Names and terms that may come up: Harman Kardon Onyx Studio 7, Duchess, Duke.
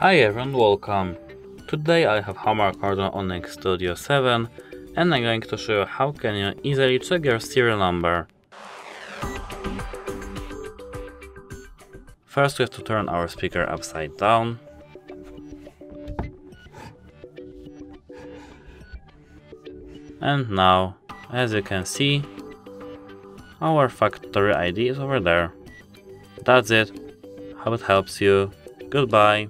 Hi everyone, welcome! Today I have Harman Kardon Onyx Studio 7 and I'm going to show you how can you easily check your serial number. First we have to turn our speaker upside down. And now, as you can see, our factory ID is over there. That's it, hope it helps you, goodbye!